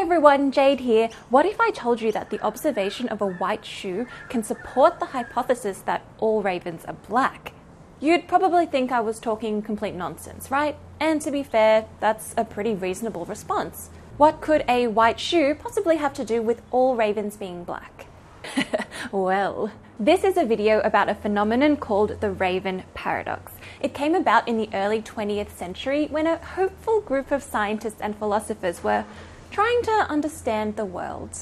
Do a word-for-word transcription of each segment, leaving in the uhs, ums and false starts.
Hi everyone, Jade here. What if I told you that the observation of a white shoe can support the hypothesis that all ravens are black? You'd probably think I was talking complete nonsense, right? And to be fair, that's a pretty reasonable response. What could a white shoe possibly have to do with all ravens being black? Well, this is a video about a phenomenon called the Raven Paradox. It came about in the early twentieth century when a hopeful group of scientists and philosophers were trying to understand the world.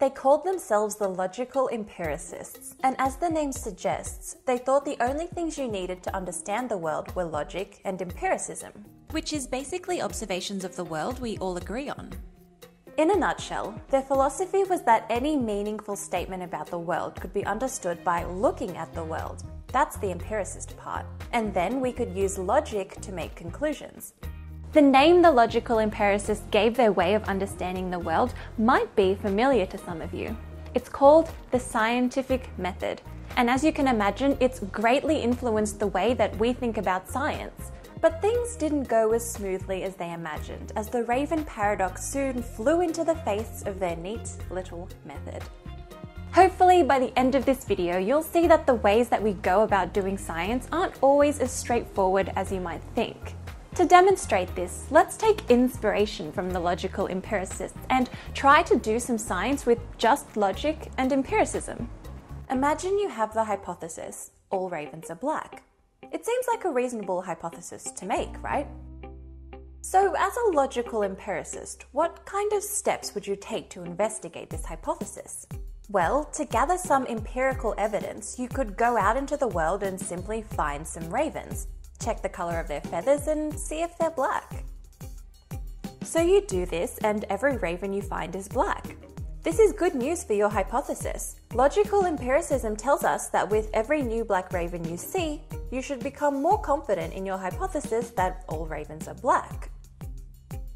They called themselves the logical empiricists, and as the name suggests, they thought the only things you needed to understand the world were logic and empiricism, which is basically observations of the world we all agree on. In a nutshell, their philosophy was that any meaningful statement about the world could be understood by looking at the world. That's the empiricist part. And then we could use logic to make conclusions. The name the logical empiricists gave their way of understanding the world might be familiar to some of you. It's called the scientific method. And as you can imagine, it's greatly influenced the way that we think about science. But things didn't go as smoothly as they imagined, as the Raven Paradox soon flew into the face of their neat little method. Hopefully by the end of this video, you'll see that the ways that we go about doing science aren't always as straightforward as you might think. To demonstrate this, let's take inspiration from the logical empiricists and try to do some science with just logic and empiricism. Imagine you have the hypothesis, all ravens are black. It seems like a reasonable hypothesis to make, right? So as a logical empiricist, what kind of steps would you take to investigate this hypothesis? Well, to gather some empirical evidence, you could go out into the world and simply find some ravens, check the color of their feathers and see if they're black. So you do this and every raven you find is black. This is good news for your hypothesis. Logical empiricism tells us that with every new black raven you see, you should become more confident in your hypothesis that all ravens are black.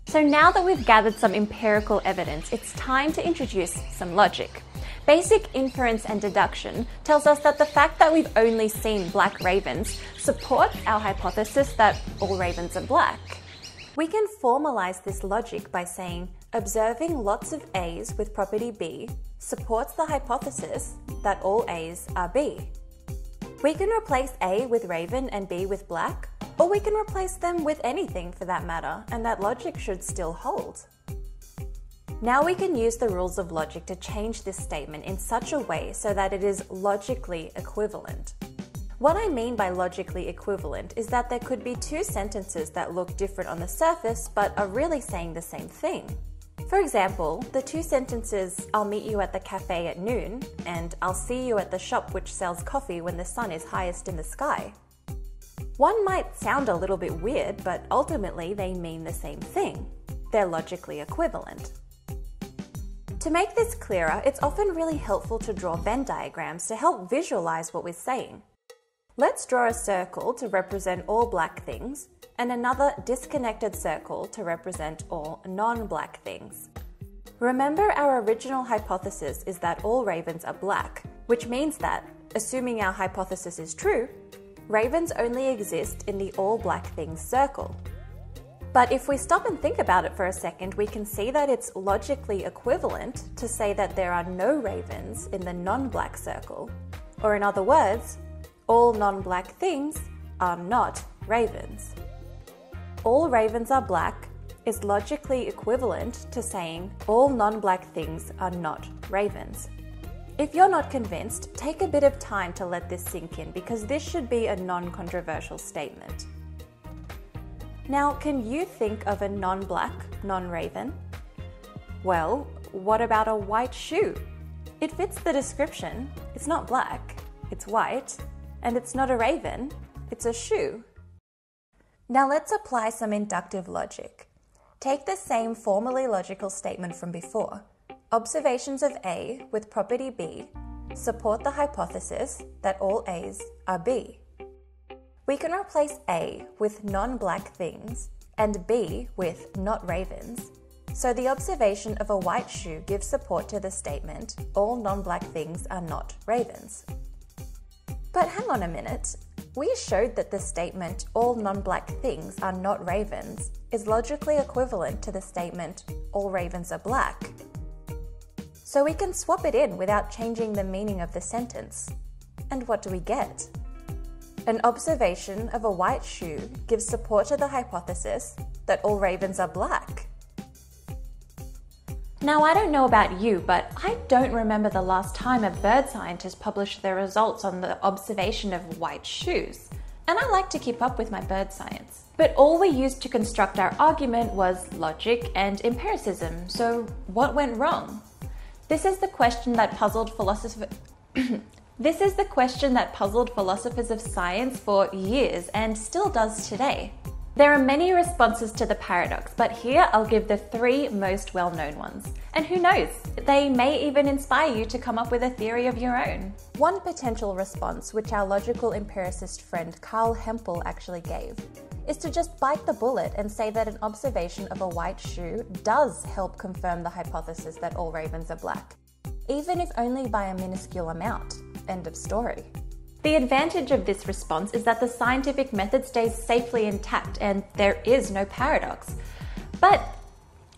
So now that we've gathered some empirical evidence, it's time to introduce some logic. Basic inference and deduction tells us that the fact that we've only seen black ravens supports our hypothesis that all ravens are black. We can formalize this logic by saying, observing lots of A's with property B supports the hypothesis that all A's are B. We can replace A with raven and B with black, or we can replace them with anything for that matter, and that logic should still hold. Now we can use the rules of logic to change this statement in such a way so that it is logically equivalent. What I mean by logically equivalent is that there could be two sentences that look different on the surface but are really saying the same thing. For example, the two sentences, I'll meet you at the cafe at noon, and I'll see you at the shop which sells coffee when the sun is highest in the sky. One might sound a little bit weird, but ultimately they mean the same thing. They're logically equivalent. To make this clearer, it's often really helpful to draw Venn diagrams to help visualize what we're saying. Let's draw a circle to represent all black things and another disconnected circle to represent all non-black things. Remember, our original hypothesis is that all ravens are black, which means that, assuming our hypothesis is true, ravens only exist in the all black things circle. But if we stop and think about it for a second, we can see that it's logically equivalent to say that there are no ravens in the non-black circle. Or in other words, all non-black things are not ravens. All ravens are black is logically equivalent to saying all non-black things are not ravens. If you're not convinced, take a bit of time to let this sink in, because this should be a non-controversial statement. Now, can you think of a non-black, non-raven? Well, what about a white shoe? It fits the description. It's not black, it's white. And it's not a raven, it's a shoe. Now let's apply some inductive logic. Take the same formally logical statement from before. Observations of A with property B support the hypothesis that all A's are B. We can replace A with non-black things and B with not ravens. So the observation of a white shoe gives support to the statement, all non-black things are not ravens. But hang on a minute, We showed that the statement, all non-black things are not ravens, is logically equivalent to the statement, all ravens are black. So we can swap it in without changing the meaning of the sentence. And what do we get? An observation of a white shoe gives support to the hypothesis that all ravens are black. Now, I don't know about you, but I don't remember the last time a bird scientist published their results on the observation of white shoes. And I like to keep up with my bird science. But all we used to construct our argument was logic and empiricism, so what went wrong? This is the question that puzzled philosopher- This is the question that puzzled philosophers of science for years and still does today. There are many responses to the paradox, but here I'll give the three most well-known ones. And who knows, they may even inspire you to come up with a theory of your own. One potential response, which our logical empiricist friend Carl Hempel actually gave, is to just bite the bullet and say that an observation of a white shoe does help confirm the hypothesis that all ravens are black, even if only by a minuscule amount. End of story. The advantage of this response is that the scientific method stays safely intact and there is no paradox. But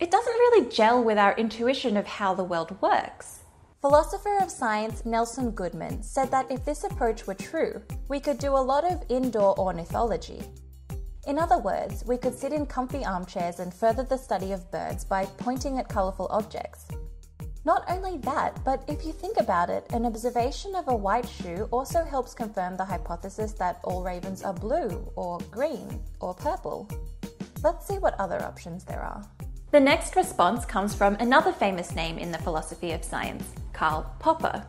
it doesn't really gel with our intuition of how the world works. Philosopher of science Nelson Goodman said that if this approach were true, we could do a lot of indoor ornithology. In other words, we could sit in comfy armchairs and further the study of birds by pointing at colourful objects. Not only that, but if you think about it, an observation of a white shoe also helps confirm the hypothesis that all ravens are blue, or green, or purple. Let's see what other options there are. The next response comes from another famous name in the philosophy of science, Karl Popper.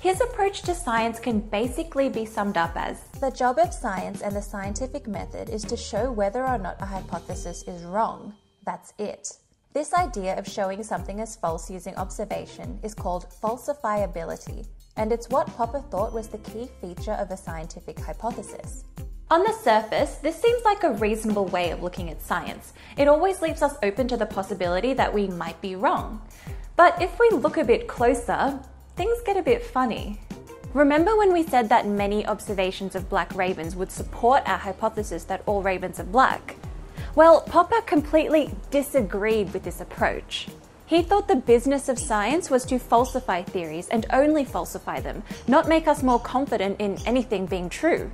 His approach to science can basically be summed up as, the job of science and the scientific method is to show whether or not a hypothesis is wrong. That's it. This idea of showing something as false using observation is called falsifiability, and it's what Popper thought was the key feature of a scientific hypothesis. On the surface, this seems like a reasonable way of looking at science. It always leaves us open to the possibility that we might be wrong. But if we look a bit closer, things get a bit funny. Remember when we said that many observations of black ravens would support our hypothesis that all ravens are black? Well, Popper completely disagreed with this approach. He thought the business of science was to falsify theories and only falsify them, not make us more confident in anything being true.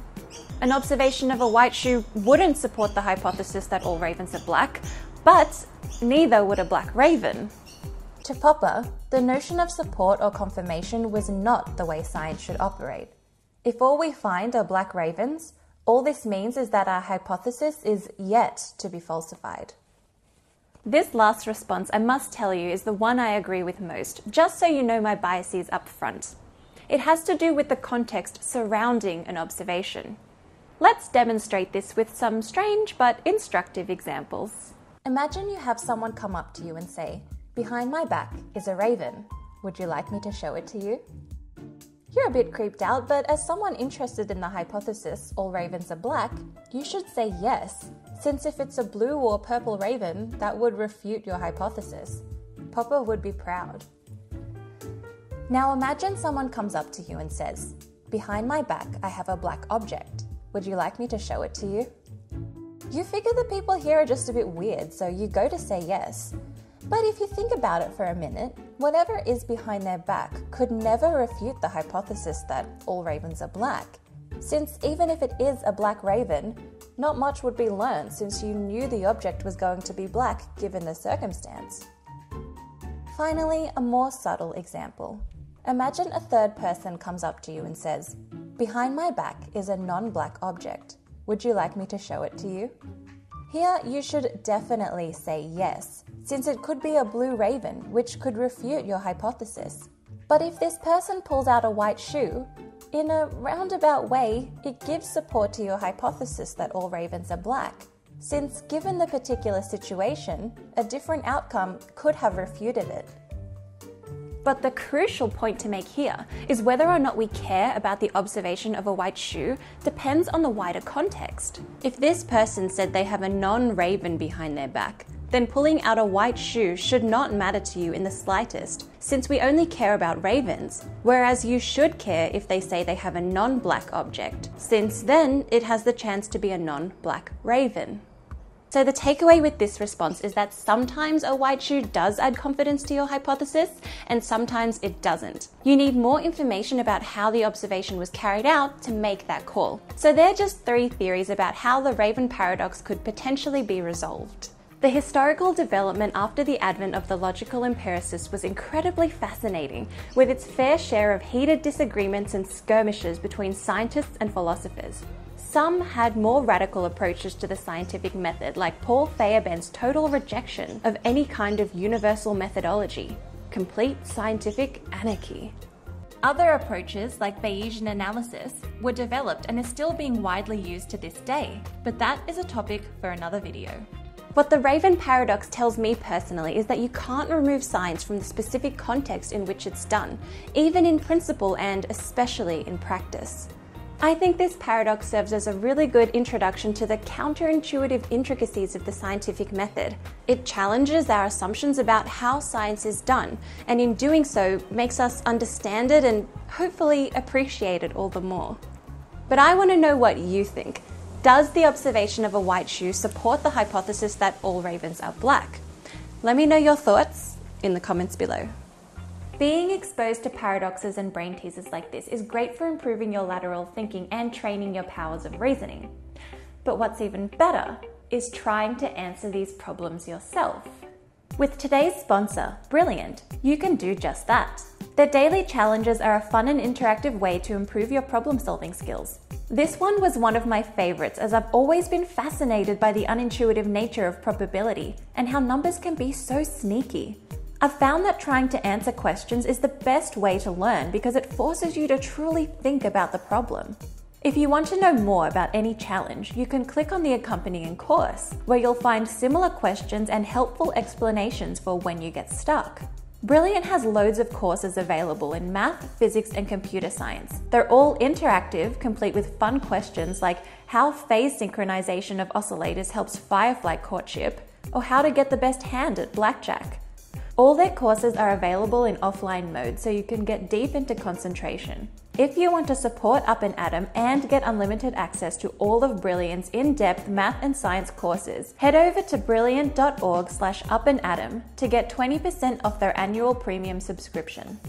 An observation of a white shoe wouldn't support the hypothesis that all ravens are black, but neither would a black raven. To Popper, the notion of support or confirmation was not the way science should operate. If all we find are black ravens, all this means is that our hypothesis is yet to be falsified. This last response, I must tell you, is the one I agree with most, just so you know my biases up front. It has to do with the context surrounding an observation. Let's demonstrate this with some strange but instructive examples. Imagine you have someone come up to you and say, "Behind my back is a raven. Would you like me to show it to you?" You're a bit creeped out, but as someone interested in the hypothesis, all ravens are black, you should say yes, since if it's a blue or purple raven, that would refute your hypothesis. Popper would be proud. Now imagine someone comes up to you and says, "Behind my back, I have a black object. Would you like me to show it to you?" You figure the people here are just a bit weird, so you go to say yes. But if you think about it for a minute, whatever is behind their back could never refute the hypothesis that all ravens are black, since even if it is a black raven, not much would be learned since you knew the object was going to be black given the circumstance. Finally, a more subtle example. Imagine a third person comes up to you and says, "Behind my back is a non-black object. Would you like me to show it to you?" Here, you should definitely say yes, since it could be a blue raven, which could refute your hypothesis. But if this person pulls out a white shoe, in a roundabout way, it gives support to your hypothesis that all ravens are black, since given the particular situation, a different outcome could have refuted it. But the crucial point to make here is whether or not we care about the observation of a white shoe depends on the wider context. If this person said they have a non-raven behind their back, then pulling out a white shoe should not matter to you in the slightest, since we only care about ravens, whereas you should care if they say they have a non-black object, since then it has the chance to be a non-black raven. So the takeaway with this response is that sometimes a white shoe does add confidence to your hypothesis, and sometimes it doesn't. You need more information about how the observation was carried out to make that call. So there are just three theories about how the Raven paradox could potentially be resolved. The historical development after the advent of the logical empiricist was incredibly fascinating, with its fair share of heated disagreements and skirmishes between scientists and philosophers. Some had more radical approaches to the scientific method, like Paul Feyerbehr's total rejection of any kind of universal methodology, complete scientific anarchy. Other approaches, like Bayesian analysis, were developed and are still being widely used to this day, but that is a topic for another video. What the Raven paradox tells me personally is that you can't remove science from the specific context in which it's done, even in principle and especially in practice. I think this paradox serves as a really good introduction to the counterintuitive intricacies of the scientific method. It challenges our assumptions about how science is done, and in doing so makes us understand it and hopefully appreciate it all the more. But I want to know what you think. Does the observation of a white shoe support the hypothesis that all ravens are black? Let me know your thoughts in the comments below. Being exposed to paradoxes and brain teasers like this is great for improving your lateral thinking and training your powers of reasoning. But what's even better is trying to answer these problems yourself. With today's sponsor, Brilliant, you can do just that. Their daily challenges are a fun and interactive way to improve your problem-solving skills. This one was one of my favorites, as I've always been fascinated by the unintuitive nature of probability and how numbers can be so sneaky. I've found that trying to answer questions is the best way to learn because it forces you to truly think about the problem. If you want to know more about any challenge, you can click on the accompanying course, where you'll find similar questions and helpful explanations for when you get stuck. Brilliant has loads of courses available in math, physics, and computer science. They're all interactive, complete with fun questions like how phase synchronization of oscillators helps firefly courtship, or how to get the best hand at blackjack. All their courses are available in offline mode, so you can get deep into concentration. If you want to support Up and Atom and get unlimited access to all of Brilliant's in-depth math and science courses, head over to brilliant dot org slash up and atom to get twenty percent off their annual premium subscription.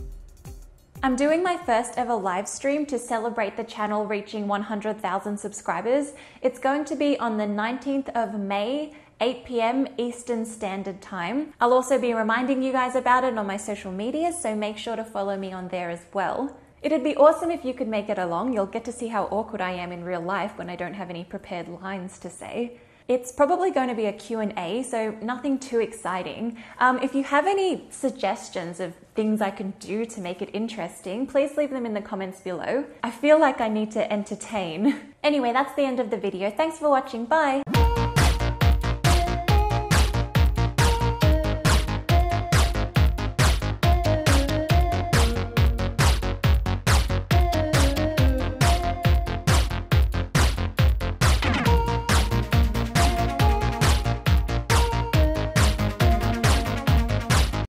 I'm doing my first ever live stream to celebrate the channel reaching one hundred thousand subscribers. It's going to be on the nineteenth of May, eight p m Eastern Standard Time. I'll also be reminding you guys about it on my social media, so make sure to follow me on there as well. It'd be awesome if you could make it along. You'll get to see how awkward I am in real life when I don't have any prepared lines to say. It's probably going to be a Q and A, so nothing too exciting. Um, if you have any suggestions of things I can do to make it interesting, please leave them in the comments below. I feel like I need to entertain. Anyway, that's the end of the video. Thanks for watching. Bye!